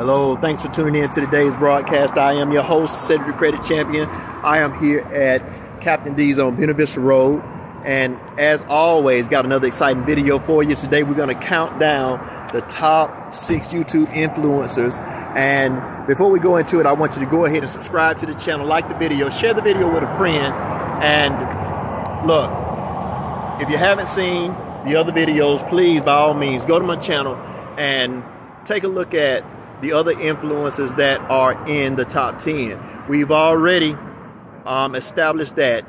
Hello, thanks for tuning in to today's broadcast. I am your host, Cedric the Credit Champion. I am here at Captain D's on Buena Vista Road. And as always, got another exciting video for you. Today we're going to count down the top 6 YouTube influencers. And before we go into it, I want you to go ahead and subscribe to the channel, like the video, share the video with a friend. And look, if you haven't seen the other videos, please, by all means, go to my channel and take a look at the other influencers that are in the top 10. We've already established that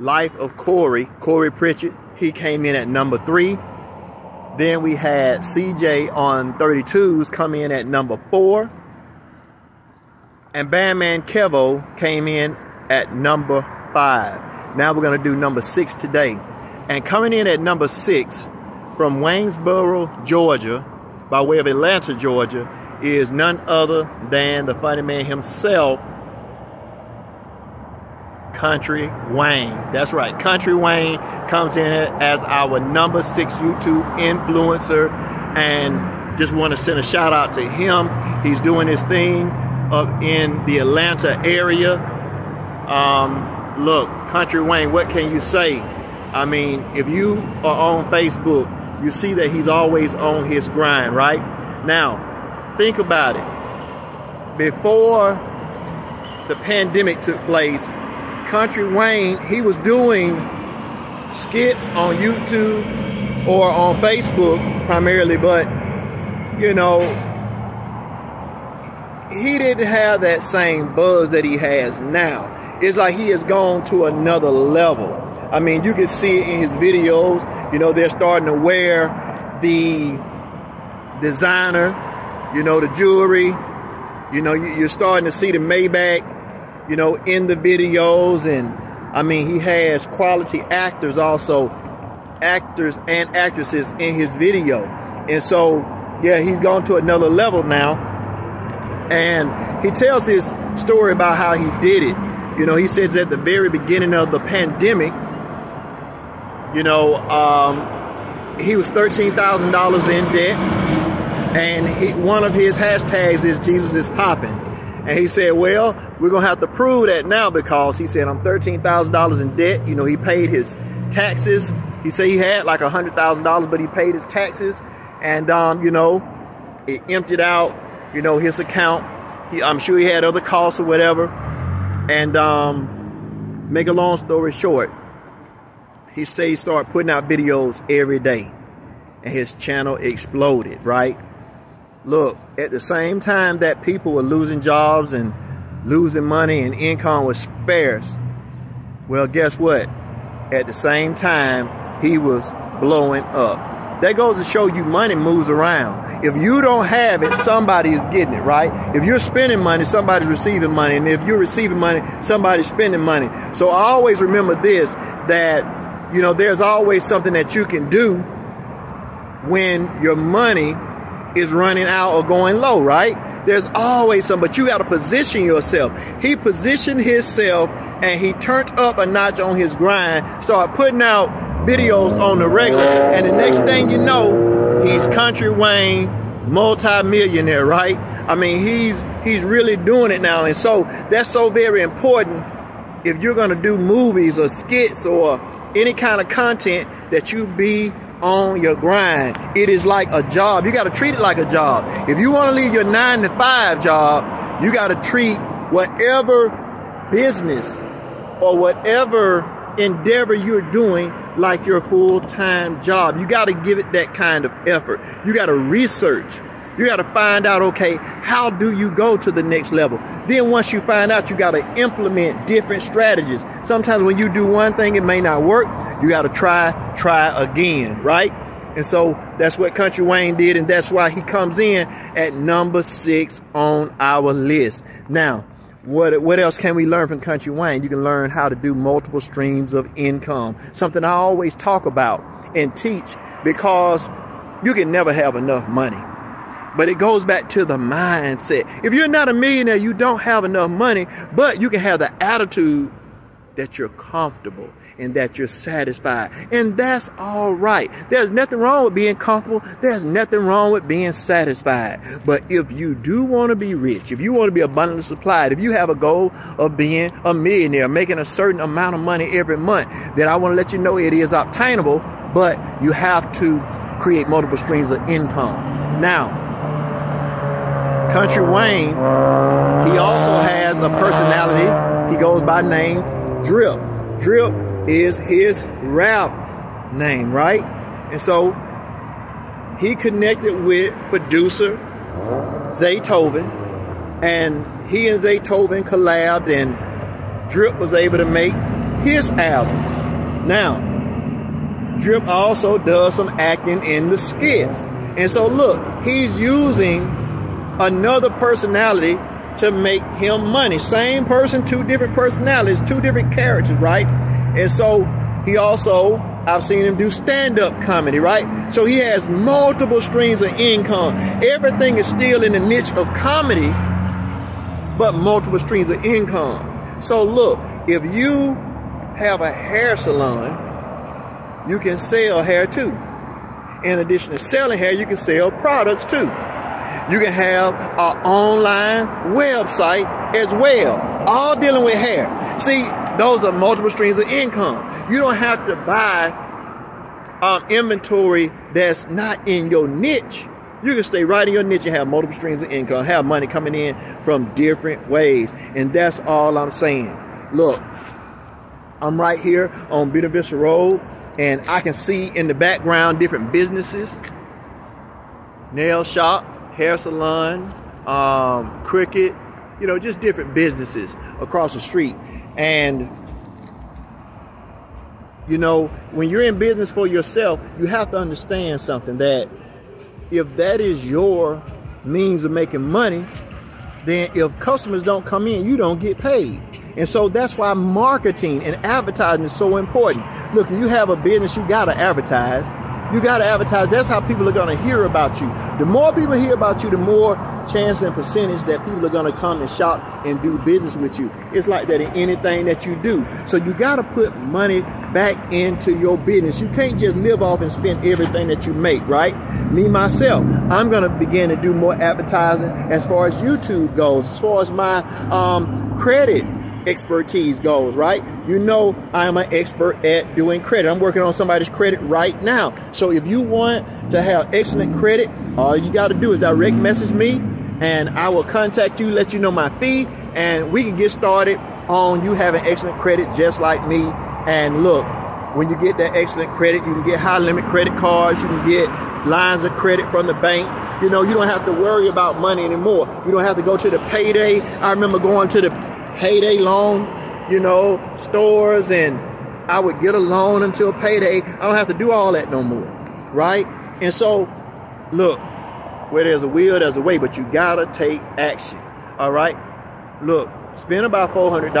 Life of Corey, Corey Pritchett, he came in at number 3. Then we had C.J. on 32s come in at number 4. And Bandman Kevo came in at number 5. Now we're going to do number 6 today. And coming in at number 6 from Waynesboro, Georgia, by way of Atlanta, Georgia, is none other than the funny man himself, Kountry Wayne. That's right, Kountry Wayne comes in as our number 6 YouTube influencer, and just want to send a shout out to him. He's doing his thing up in the Atlanta area. Look, Kountry Wayne, what can you say? I mean, if you are on Facebook, you see that he's always on his grind, right? Now, think about it. Before the pandemic took place, Kountry Wayne, he was doing skits on YouTube or on Facebook primarily, but, you know, he didn't have that same buzz that he has now. It's like he has gone to another level. I mean, you can see it in his videos. You know, they're starting to wear the designer, you know, the jewelry, you know, you're starting to see the Maybach, you know, in the videos. And I mean, he has quality actors also, actors and actresses in his video. And so, yeah, he's gone to another level now. And he tells his story about how he did it. You know, he says at the very beginning of the pandemic, you know, he was $13,000 in debt. And one of his hashtags is Jesus is popping. And he said, well, we're going to have to prove that now, because he said, I'm $13,000 in debt. You know, he paid his taxes. He said he had like $100,000, but he paid his taxes. And, you know, it emptied out, you know, his account. I'm sure he had other costs or whatever. And make a long story short, he said he started putting out videos every day. And his channel exploded, right? Look, at the same time that people were losing jobs and losing money and income was sparse, well, guess what? At the same time, he was blowing up. That goes to show you money moves around. If you don't have it, somebody is getting it, right? If you're spending money, somebody's receiving money. And if you're receiving money, somebody's spending money. So I always remember this, that, you know, there's always something that you can do when your money is running out or going low, right? There's always some, but you got to position yourself. He positioned himself and he turned up a notch on his grind, started putting out videos on the regular, and the next thing you know, he's Kountry Wayne, multi-millionaire, right? I mean, he's really doing it now. And so that's so very important if you're going to do movies or skits or any kind of content, that you be on your grind. It is like a job. You got to treat it like a job. If you want to leave your 9-to-5 job, you got to treat whatever business or whatever endeavor you're doing like your full-time job. You got to give it that kind of effort. You got to research. You got to find out, okay, how do you go to the next level? Then once you find out, you got to implement different strategies. Sometimes when you do one thing, it may not work. You got to try again, right? And so that's what Kountry Wayne did, and that's why he comes in at number 6 on our list. Now, what else can we learn from Kountry Wayne? You can learn how to do multiple streams of income, something I always talk about and teach, because you can never have enough money. But it goes back to the mindset. If you're not a millionaire, you don't have enough money, but you can have the attitude that you're comfortable and that you're satisfied. And that's all right. There's nothing wrong with being comfortable. There's nothing wrong with being satisfied. But if you do want to be rich, if you want to be abundantly supplied, if you have a goal of being a millionaire, making a certain amount of money every month, then I want to let you know it is obtainable, but you have to create multiple streams of income. Now, Kountry Wayne, he also has a personality. He goes by name Drip. Drip is his rap name, right? And so he connected with producer Zaytoven, and he and Zaytoven collabed, and Drip was able to make his album. Now, Drip also does some acting in the skits. And so look, he's using another personality to make him money. Same person, two different personalities, two different characters, right? And so he also, I've seen him do stand-up comedy, right? So he has multiple streams of income. Everything is still in the niche of comedy, but multiple streams of income. So look, if you have a hair salon, you can sell hair too. In addition to selling hair, you can sell products too. You can have an online website as well, all dealing with hair. See, those are multiple streams of income. You don't have to buy inventory that's not in your niche. You can stay right in your niche and have multiple streams of income, have money coming in from different ways. And that's all I'm saying. Look, I'm right here on Buena Vista Road, and I can see in the background different businesses: nail shop, hair salon, Cricket, you know, just different businesses across the street. And, you know, when you're in business for yourself, you have to understand something, that if that is your means of making money, then if customers don't come in, you don't get paid. And so that's why marketing and advertising is so important. Look, if you have a business, you gotta advertise. You gotta advertise. That's how people are gonna hear about you. The more people hear about you, the more chance and percentage that people are gonna come and shop and do business with you. It's like that in anything that you do. So you gotta put money back into your business. You can't just live off and spend everything that you make, right? Me, myself, I'm gonna begin to do more advertising as far as YouTube goes, as far as my credit expertise goes, right? You know, I'm an expert at doing credit. I'm working on somebody's credit right now. So if you want to have excellent credit, all you got to do is direct message me, and I will contact you, let you know my fee, and we can get started on you having excellent credit just like me. And look, when you get that excellent credit, you can get high limit credit cards, you can get lines of credit from the bank. You know, you don't have to worry about money anymore. You don't have to go to the payday. I remember going to the payday loan, you know, stores, and I would get a loan until payday. I don't have to do all that no more, right? And so, look, where there's a will, there's a way, but you gotta take action, all right? Look, spend about $400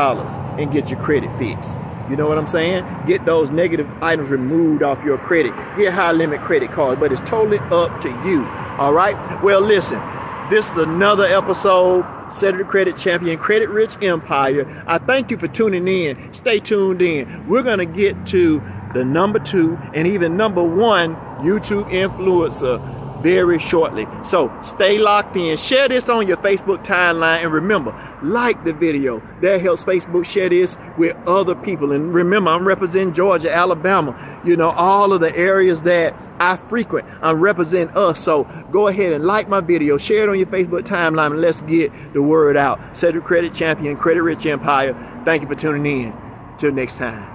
and get your credit fixed. You know what I'm saying? Get those negative items removed off your credit. Get high limit credit cards, but it's totally up to you, all right? Well, listen, this is another episode, Cedric the Credit Champion, Credit Rich Empire. I thank you for tuning in. Stay tuned in. We're going to get to the #2 and even #1 YouTube influencer very shortly. So stay locked in. Share this on your Facebook timeline. And remember, like the video. That helps Facebook share this with other people. And remember, I'm representing Georgia, Alabama, you know, all of the areas that I frequent. I represent us. So go ahead and like my video, share it on your Facebook timeline, and let's get the word out. Cedric Credit Champion, Credit Rich Empire. Thank you for tuning in. Till next time.